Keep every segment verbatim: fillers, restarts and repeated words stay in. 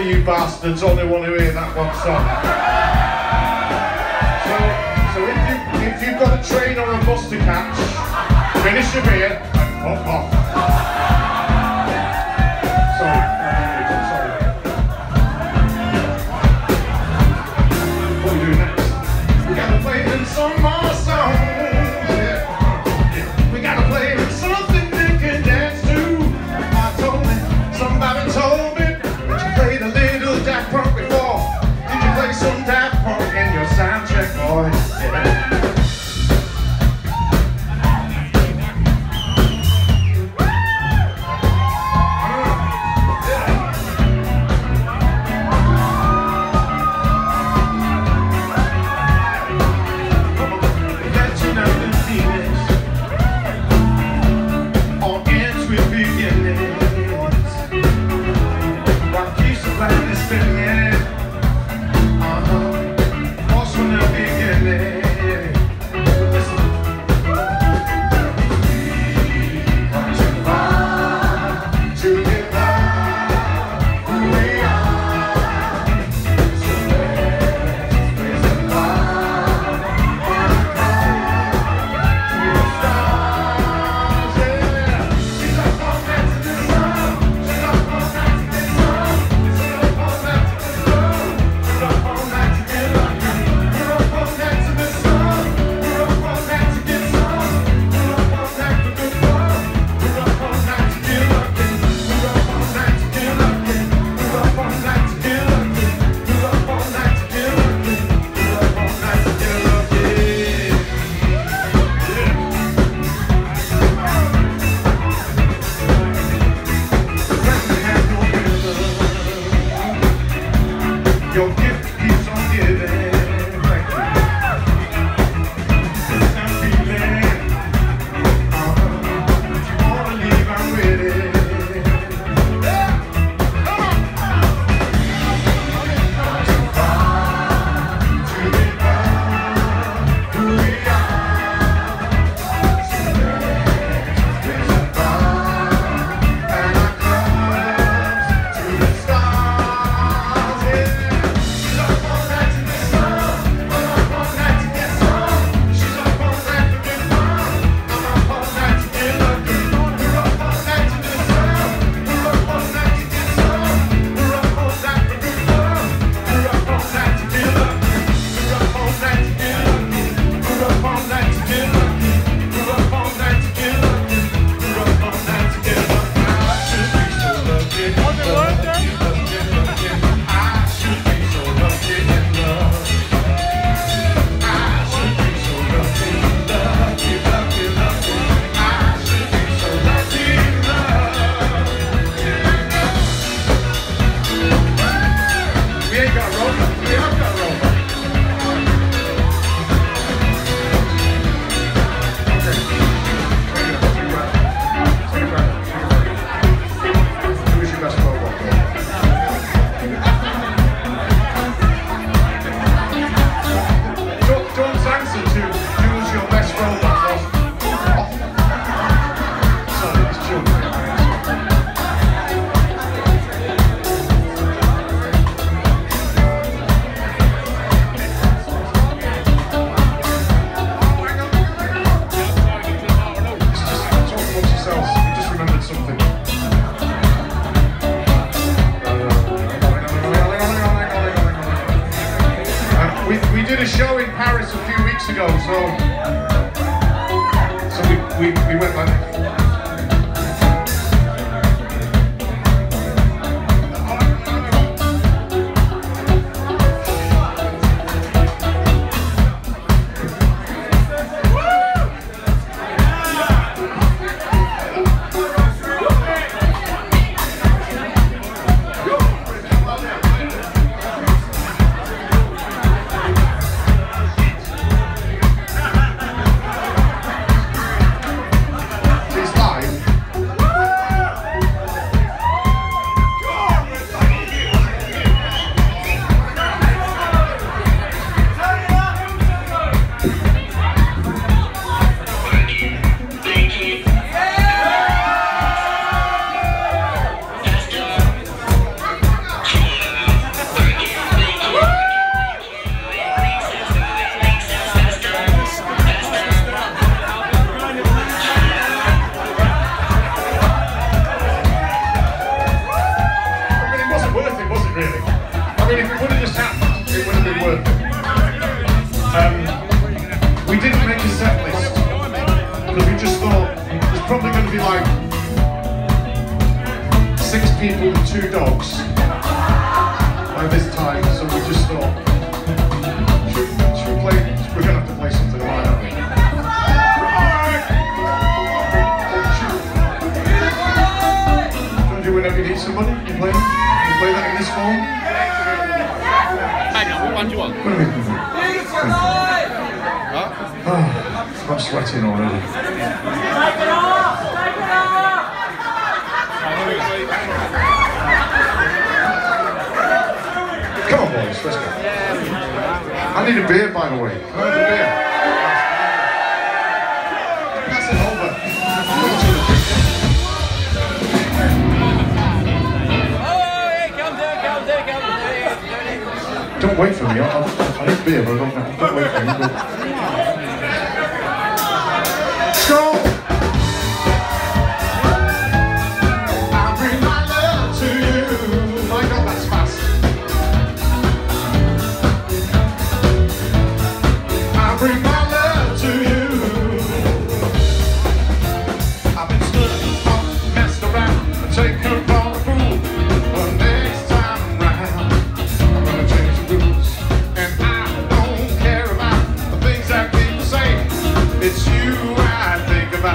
of you bastards only want to hear that one song. So, so if, you, if you've got a train or a bus to catch, finish your beer and pop off. Sorry, sorry. What do we do next? We gotta play in some more songs. Yeah. We gotta play in something they can dance to. I told me, somebody told me, did you play the little Daft Punk before? Did you play some Daft Punk in your soundtrack, boy? Yeah. Your gift keeps on giving. I mean, if it would have just happened, it would have been worth it. Um, we didn't make a set list, because we just thought there's probably going to be like six people and two dogs by this time, so we just thought, should, should we play, we're going to have to play something like that. Whenever you need somebody, you play, you play that in this form. Hang on, what one do you want? Oh, I'm sweating already. Take it off! Take it off! Come on, boys, let's go. I need a beer, by the way. I need a beer. That's it, over. Don't wait for me, I'll, I'll, I need beer, but I don't, I don't wait for me. Go. I bring my love to you. My God, that's fast. I bring my love to you. I've been stood up, messed around, and taken up. It's you I think about.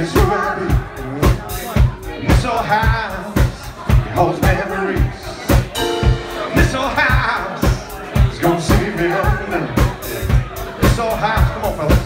is ready. Missile House, it holds memories. Missile House, it's gonna see me up now. Missile House, come on fellas.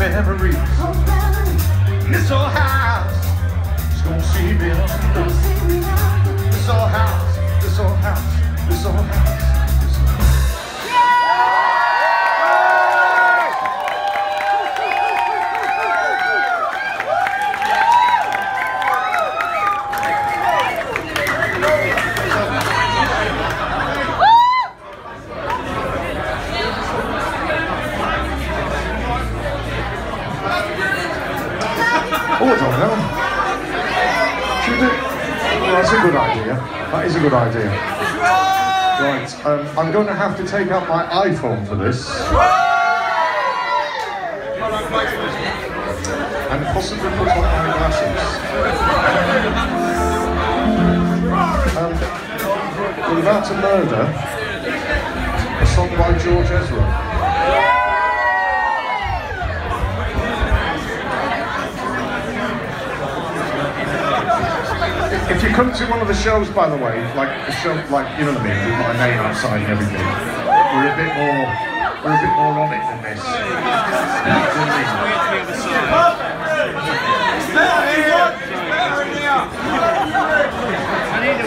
Memories. This old house is gonna see me up. This old house, this old house, this old house. Oh, I don't know. Should we do? Well, that's a good idea. That is a good idea. Right, um, I'm going to have to take out my iPhone for this. And possibly put on my glasses. Um, we're about to murder a song by George Ezra. If you come to one of the shows, by the way, like the show, like you know what I mean, with my name outside and everything, we're a bit more, we're a bit more on it than this. I need to win.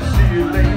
See you later.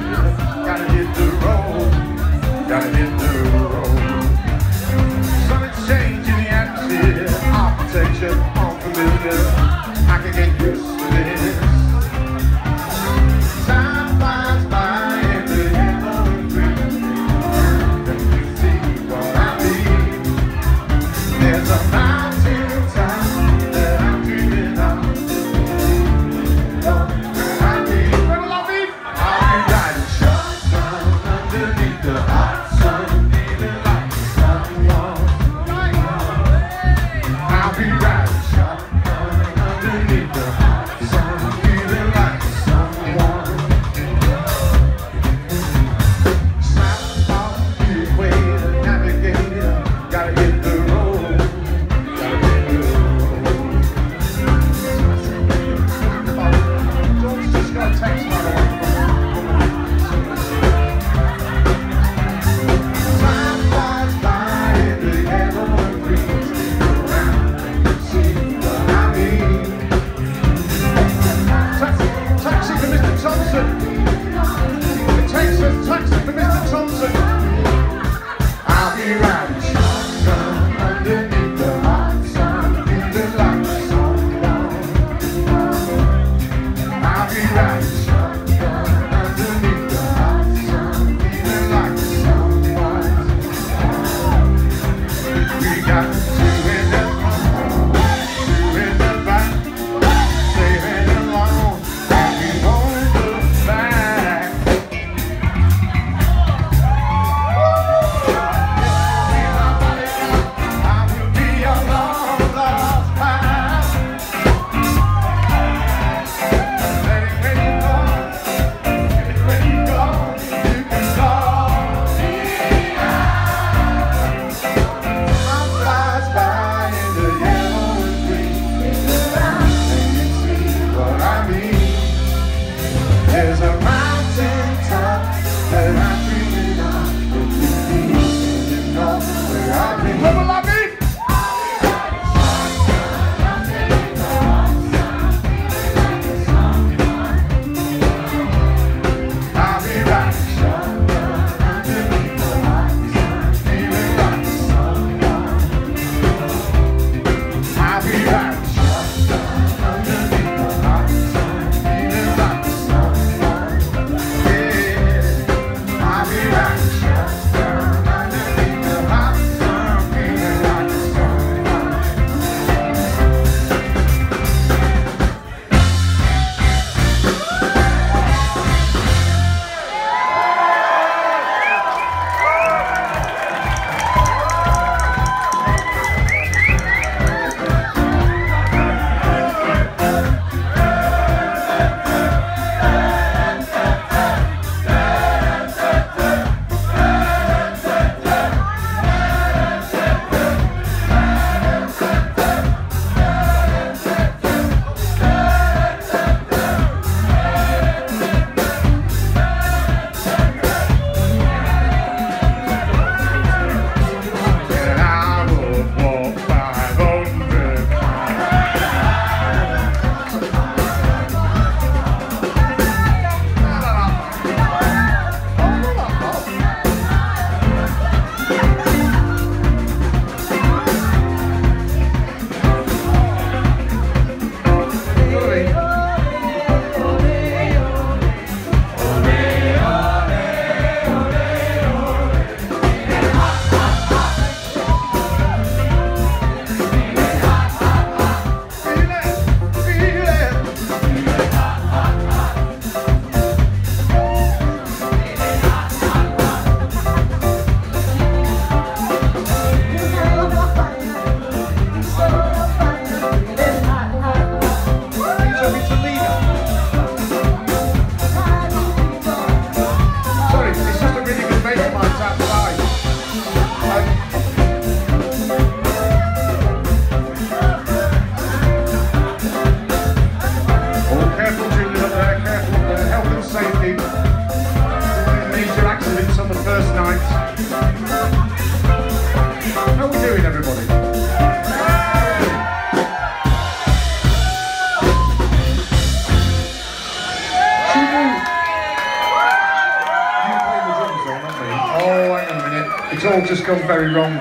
It's all just gone very wrong.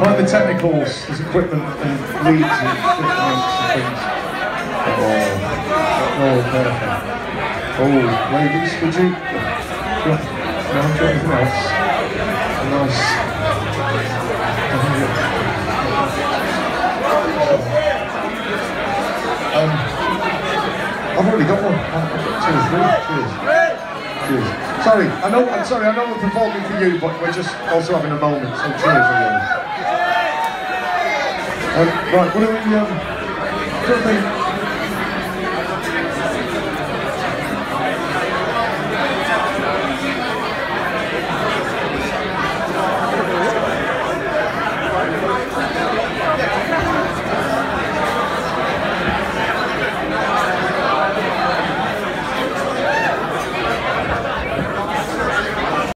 Like the technicals, there's equipment and leads and footnotes and things. Oh, oh, perfect. Oh, ladies, would you? No, I'm doing anything else. Nice. Um, I've already got one. I've got two, three. Cheers. Cheers. Sorry, I know. I'm sorry. I know we're performing for you, but we're just also having a moment. So cheers for you. Um, right. What do we? Um,